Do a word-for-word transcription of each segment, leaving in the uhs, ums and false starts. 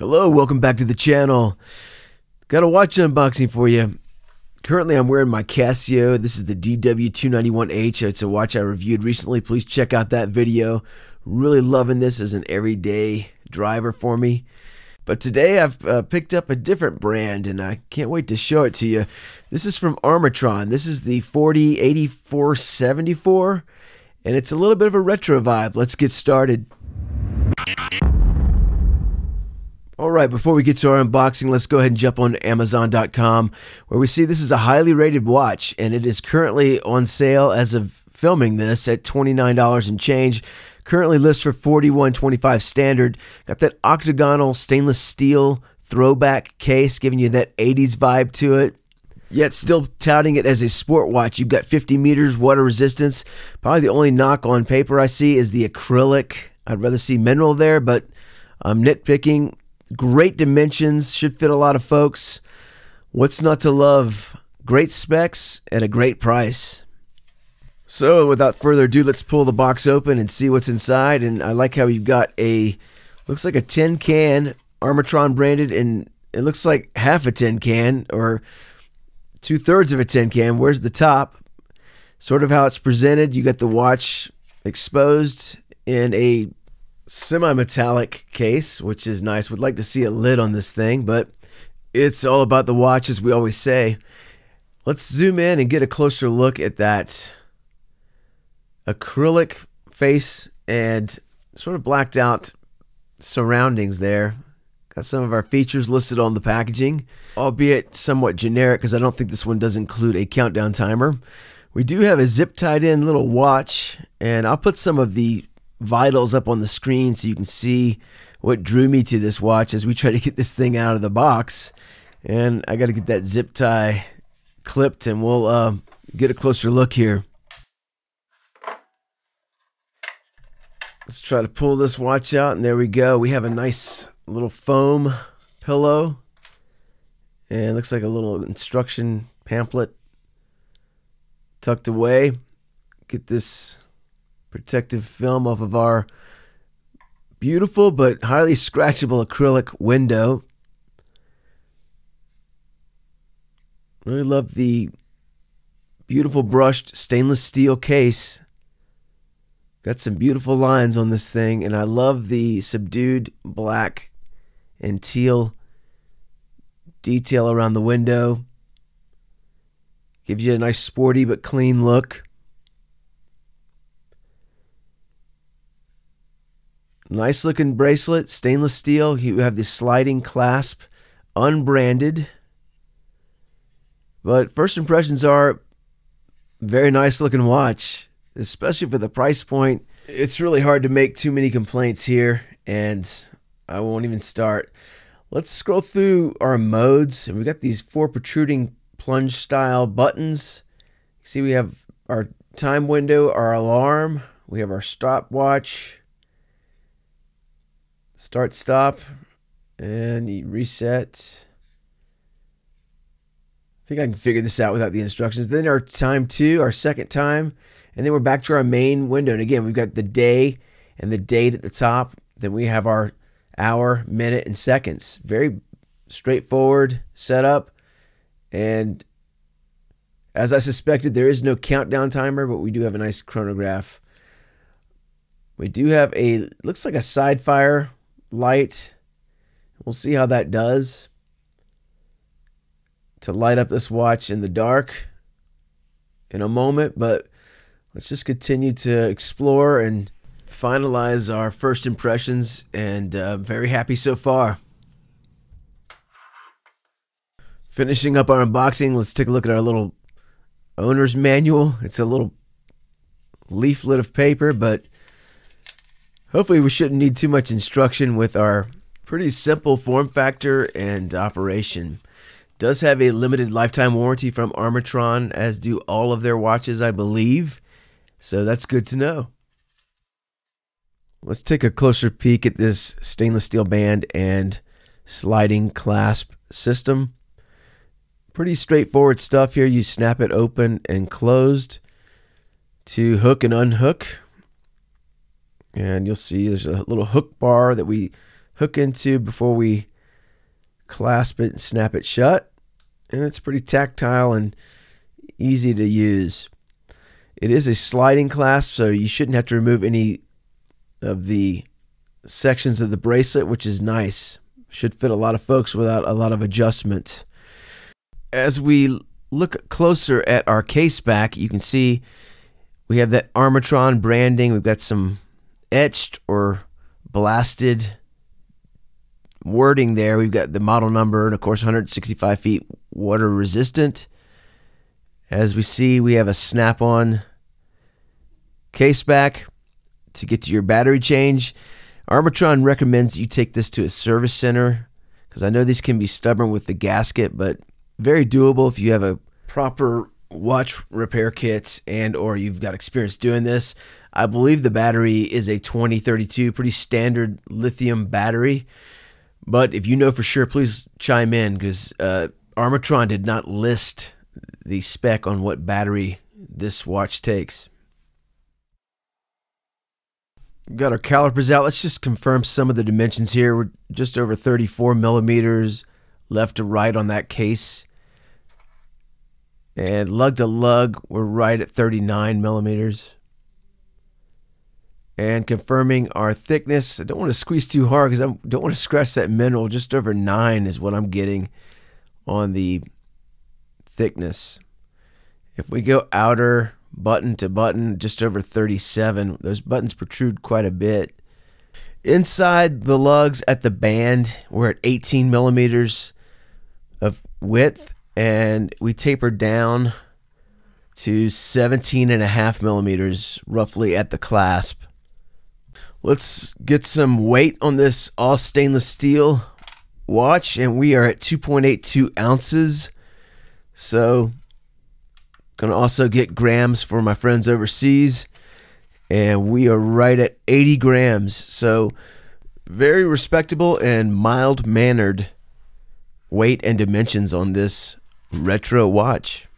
Hello, welcome back to the channel. Got a watch unboxing for you. Currently I'm wearing my Casio. This is the D W two ninety-one H. It's a watch I reviewed recently. Please check out that video. Really loving this as an everyday driver for me. But today I've uh, picked up a different brand and I can't wait to show it to you. This is from Armitron. This is the forty eighty-four seventy-four and it's a little bit of a retro vibe. Let's get started. Alright, before we get to our unboxing, let's go ahead and jump on Amazon dot com, where we see this is a highly rated watch, and it is currently on sale as of filming this at twenty-nine dollars and change. Currently lists for forty-one twenty-five standard. Got that octagonal stainless steel throwback case, giving you that eighties vibe to it. Yet still touting it as a sport watch. You've got fifty meters water resistance. Probably the only knock on paper I see is the acrylic. I'd rather see mineral there, but I'm nitpicking. Great dimensions, should fit a lot of folks. What's not to love? Great specs at a great price. So without further ado, let's pull the box open and see what's inside. And I like how you've got a, looks like a tin can, Armitron branded, and it looks like half a tin can or two thirds of a tin can. Where's the top? Sort of how it's presented. You got the watch exposed in a semi-metallic case, which is nice. Would like to see a lid on this thing, but it's all about the watch, as we always say. Let's zoom in and get a closer look at that acrylic face and sort of blacked out surroundings there. Got some of our features listed on the packaging, albeit somewhat generic because I don't think this one does include a countdown timer. We do have a zip tied in little watch, and I'll put some of the vitals up on the screen so you can see what drew me to this watch as we try to get this thing out of the box. And I got to get that zip tie clipped, and we'll uh, get a closer look here. Let's try to pull this watch out, and there we go. We have a nice little foam pillow, and it looks like a little instruction pamphlet tucked away. Get this protective film off of our beautiful but highly scratchable acrylic window. Really love the beautiful brushed stainless steel case. Got some beautiful lines on this thing, and I love the subdued black and teal detail around the window. Gives you a nice sporty but clean look. Nice looking bracelet, stainless steel. You have the sliding clasp, unbranded. But first impressions are very nice looking watch, especially for the price point. It's really hard to make too many complaints here, and I won't even start. Let's scroll through our modes, and we've got these four protruding plunge style buttons. See, we have our time window, our alarm, we have our stopwatch, start, stop, and you reset. I think I can figure this out without the instructions. Then our time two, our second time, and then we're back to our main window. And again, we've got the day and the date at the top. Then we have our hour, minute, and seconds. Very straightforward setup. And as I suspected, there is no countdown timer, but we do have a nice chronograph. We do have a, looks like a side fire light. We'll see how that does to light up this watch in the dark in a moment, but let's just continue to explore and finalize our first impressions, and uh, very happy so far. Finishing up our unboxing, let's take a look at our little owner's manual. It's a little leaflet of paper, but hopefully we shouldn't need too much instruction with our pretty simple form factor and operation. Does have a limited lifetime warranty from Armitron, as do all of their watches, I believe. So that's good to know. Let's take a closer peek at this stainless steel band and sliding clasp system. Pretty straightforward stuff here. You snap it open and closed to hook and unhook. And you'll see there's a little hook bar that we hook into before we clasp it and snap it shut, and it's pretty tactile and easy to use. It is a sliding clasp, so you shouldn't have to remove any of the sections of the bracelet, which is nice. Should fit a lot of folks without a lot of adjustment. As we look closer at our case back, you can see we have that Armitron branding. We've got some etched or blasted wording there. We've got the model number and, of course, one hundred sixty-five feet water resistant. As we see, we have a snap-on case back to get to your battery change. Armitron recommends you take this to a service center, because I know these can be stubborn with the gasket, but very doable if you have a proper watch repair kit and or you've got experience doing this. I believe the battery is a twenty thirty-two, pretty standard lithium battery. But if you know for sure, please chime in, because uh, Armitron did not list the spec on what battery this watch takes. We've got our calipers out. Let's just confirm some of the dimensions here. We're just over thirty-four millimeters left to right on that case. And lug to lug, we're right at thirty-nine millimeters. And confirming our thickness. I don't want to squeeze too hard because I don't want to scratch that mineral. Just over nine is what I'm getting on the thickness. If we go outer button to button, just over thirty-seven. Those buttons protrude quite a bit. Inside the lugs at the band, we're at eighteen millimeters of width, and we taper down to seventeen and a half millimeters roughly at the clasp. Let's get some weight on this all stainless steel watch, and we are at two point eight two ounces. So, gonna also get grams for my friends overseas, and we are right at eighty grams. So, very respectable and mild-mannered weight and dimensions on this retro watch.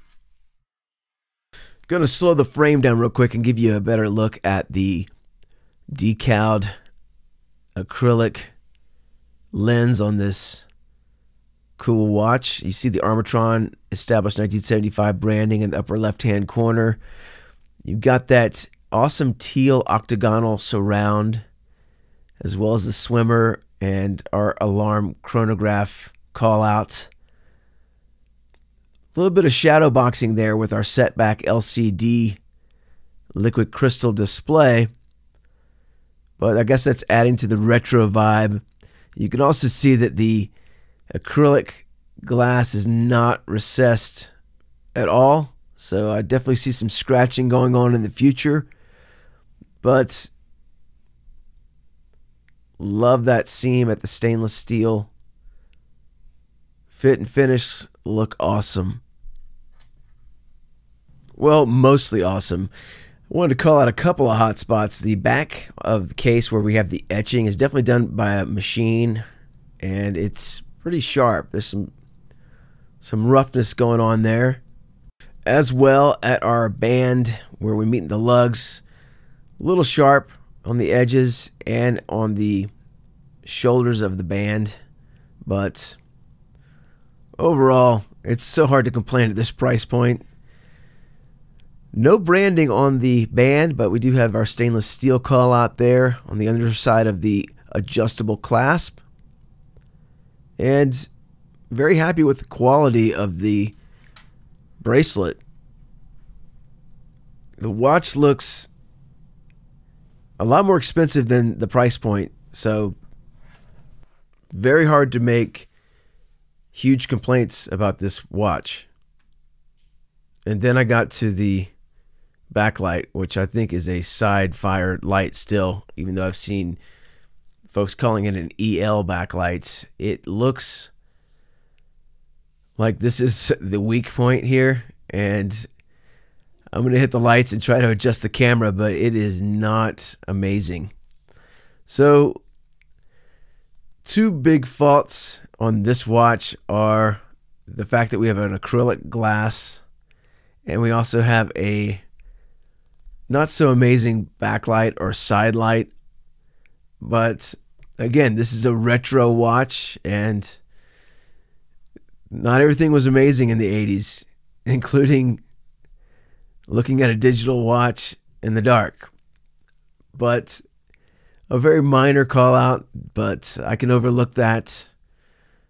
Gonna slow the frame down real quick and give you a better look at the decaled acrylic lens on this cool watch. You see the Armitron established nineteen seventy-five branding in the upper left hand corner. You've got that awesome teal octagonal surround, as well as the swimmer and our alarm chronograph call out. A little bit of shadow boxing there with our setback L C D liquid crystal display. But I guess that's adding to the retro vibe. You can also see that the acrylic glass is not recessed at all. So I definitely see some scratching going on in the future. But love that seam at the stainless steel. Fit and finish look awesome. Well, mostly awesome. I wanted to call out a couple of hot spots. The back of the case where we have the etching is definitely done by a machine, and it's pretty sharp. There's some some roughness going on there. As well, at our band where we meet in the lugs, a little sharp on the edges and on the shoulders of the band. But overall, it's so hard to complain at this price point. No branding on the band, but we do have our stainless steel call out there on the underside of the adjustable clasp. And very happy with the quality of the bracelet. The watch looks a lot more expensive than the price point, so very hard to make huge complaints about this watch. And then I got to the backlight, which I think is a side fire light still, even though I've seen folks calling it an E L backlight. It looks like this is the weak point here, and I'm gonna hit the lights and try to adjust the camera, but it is not amazing. So two big faults on this watch are the fact that we have an acrylic glass, and we also have a not so amazing backlight or side light. But again, this is a retro watch, and Not everything was amazing in the eighties, including looking at a digital watch in the dark. But a very minor call out, but I can overlook that.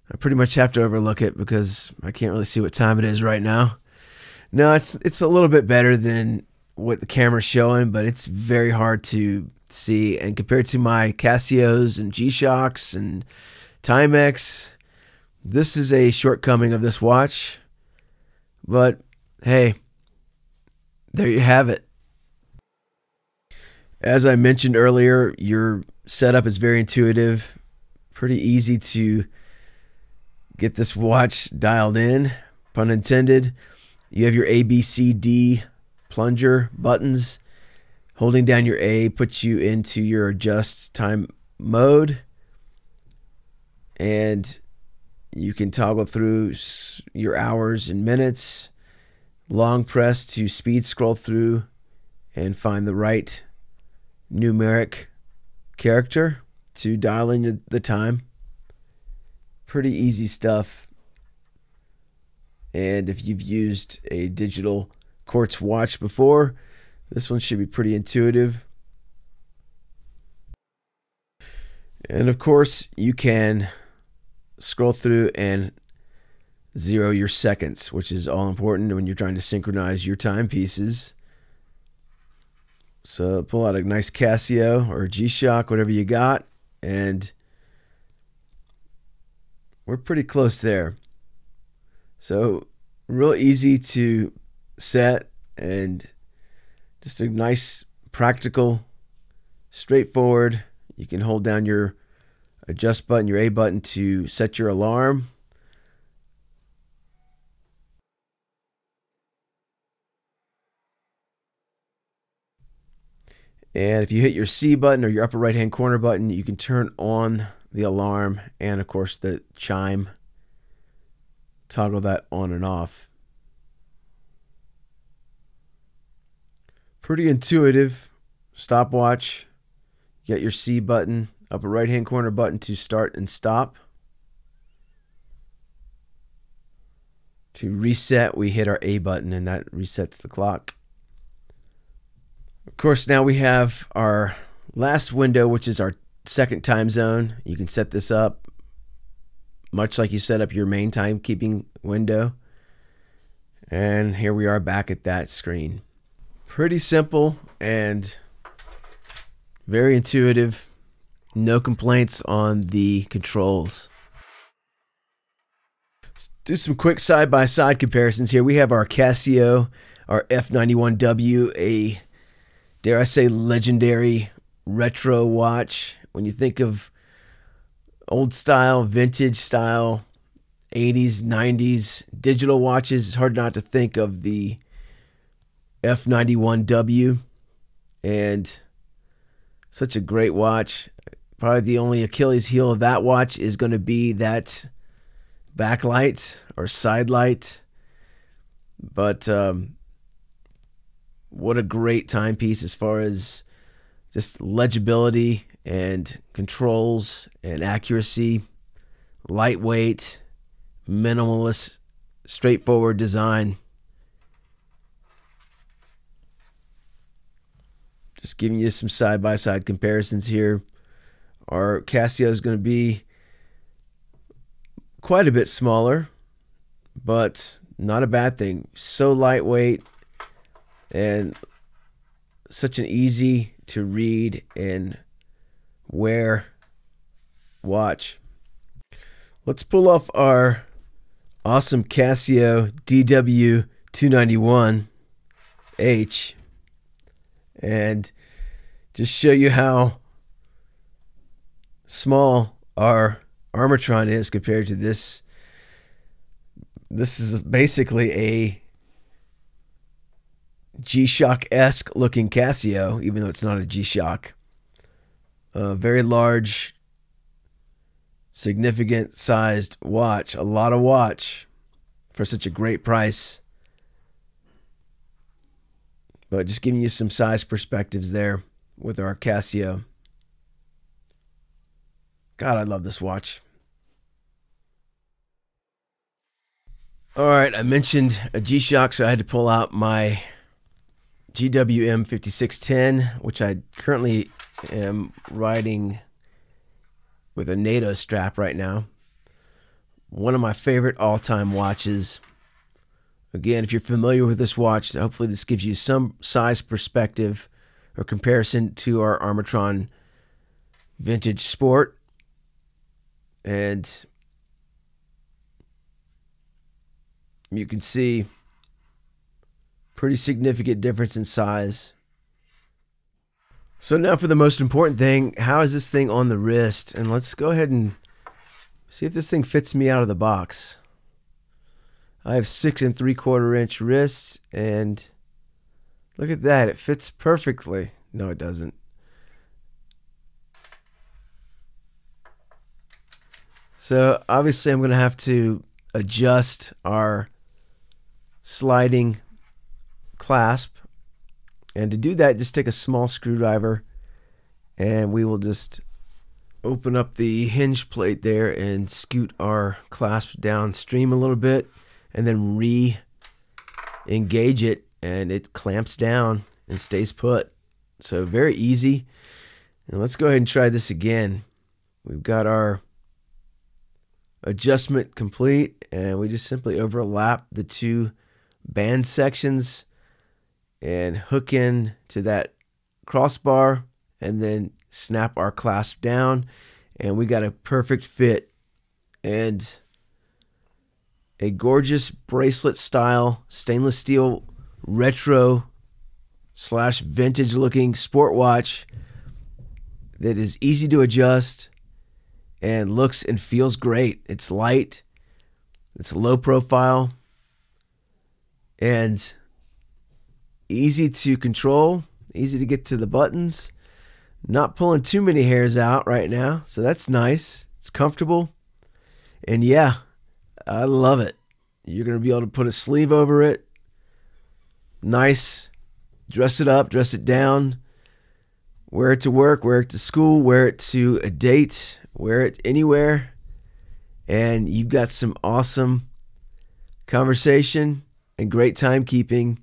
I pretty much have to overlook it because I can't really see what time it is right now. No, it's it's a little bit better than what the camera's showing, but it's very hard to see. And compared to my Casios and G-Shocks and Timex, this is a shortcoming of this watch. But hey, there you have it. As I mentioned earlier, your setup is very intuitive, pretty easy to get this watch dialed in, pun intended. You have your A, B, C, D plunger buttons. Holding down your A puts you into your adjust time mode, and you can toggle through your hours and minutes. Long press to speed scroll through and find the right numeric character to dial in the time. Pretty easy stuff. And if you've used a digital quartz watch before, this one should be pretty intuitive. And of course, you can scroll through and zero your seconds, which is all important when you're trying to synchronize your timepieces. So pull out a nice Casio or G-Shock, whatever you got, and we're pretty close there. So real easy to set, and just a nice, practical, straightforward. You can hold down your adjust button, your A button, to set your alarm. And if you hit your C button or your upper right hand corner button, you can turn on the alarm and of course the chime. Toggle that on and off. Pretty intuitive stopwatch. Get your C button, upper right hand corner button to start and stop. To reset, we hit our A button and that resets the clock. Of course, now we have our last window, which is our second time zone. You can set this up much like you set up your main timekeeping window. And here we are back at that screen. Pretty simple and very intuitive. No complaints on the controls. Let's do some quick side-by-side comparisons here. We have our Casio, our F ninety-one W, a, dare I say, legendary retro watch. When you think of old style, vintage style, eighties, nineties digital watches, it's hard not to think of the F ninety-one W, and such a great watch. Probably the only Achilles heel of that watch is going to be that backlight or side light, but um, what a great timepiece as far as just legibility and controls and accuracy. Lightweight, minimalist, straightforward design. Just giving you some side-by-side comparisons here. Our Casio is going to be quite a bit smaller, but not a bad thing. So lightweight, and such an easy to read and wear watch. Let's pull off our awesome Casio D W two ninety-one H and just show you how small our Armitron is compared to this. This is basically a G-Shock-esque looking Casio, even though it's not a G-Shock. A very large, significant sized watch. A lot of watch for such a great price. But just giving you some size perspectives there with our Casio. God, I love this watch. All right, I mentioned a G-Shock, so I had to pull out my G W M fifty-six ten, which I currently am riding with a NATO strap right now. One of my favorite all-time watches. Again, if you're familiar with this watch, hopefully this gives you some size perspective or comparison to our Armitron Vintage Sport. And you can see pretty significant difference in size. So now for the most important thing, how is this thing on the wrist? And let's go ahead and see if this thing fits me out of the box. I have six and three quarter inch wrists, and look at that, it fits perfectly. No, it doesn't. So obviously I'm gonna have to adjust our sliding clasp, and to do that just take a small screwdriver and we will just open up the hinge plate there and scoot our clasp downstream a little bit and then re-engage it, and it clamps down and stays put. So very easy. And let's go ahead and try this again. We've got our adjustment complete, and we just simply overlap the two band sections and hook in to that crossbar and then snap our clasp down, and we got a perfect fit and a gorgeous bracelet style stainless steel retro slash vintage looking sport watch that is easy to adjust and looks and feels great. It's light, it's low profile, and easy to control, easy to get to the buttons. Not pulling too many hairs out right now, so that's nice. It's comfortable, and yeah, I love it. You're gonna be able to put a sleeve over it, nice, dress it up, dress it down, wear it to work, wear it to school, wear it to a date, wear it anywhere, and you've got some awesome conversation and great timekeeping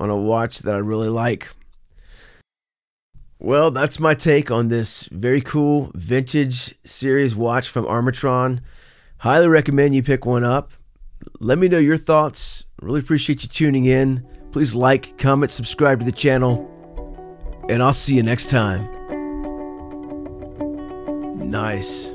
on a watch that I really like. Well, that's my take on this very cool vintage series watch from Armitron. Highly recommend you pick one up. Let me know your thoughts. Really appreciate you tuning in. Please like, comment, subscribe to the channel, and I'll see you next time. Nice.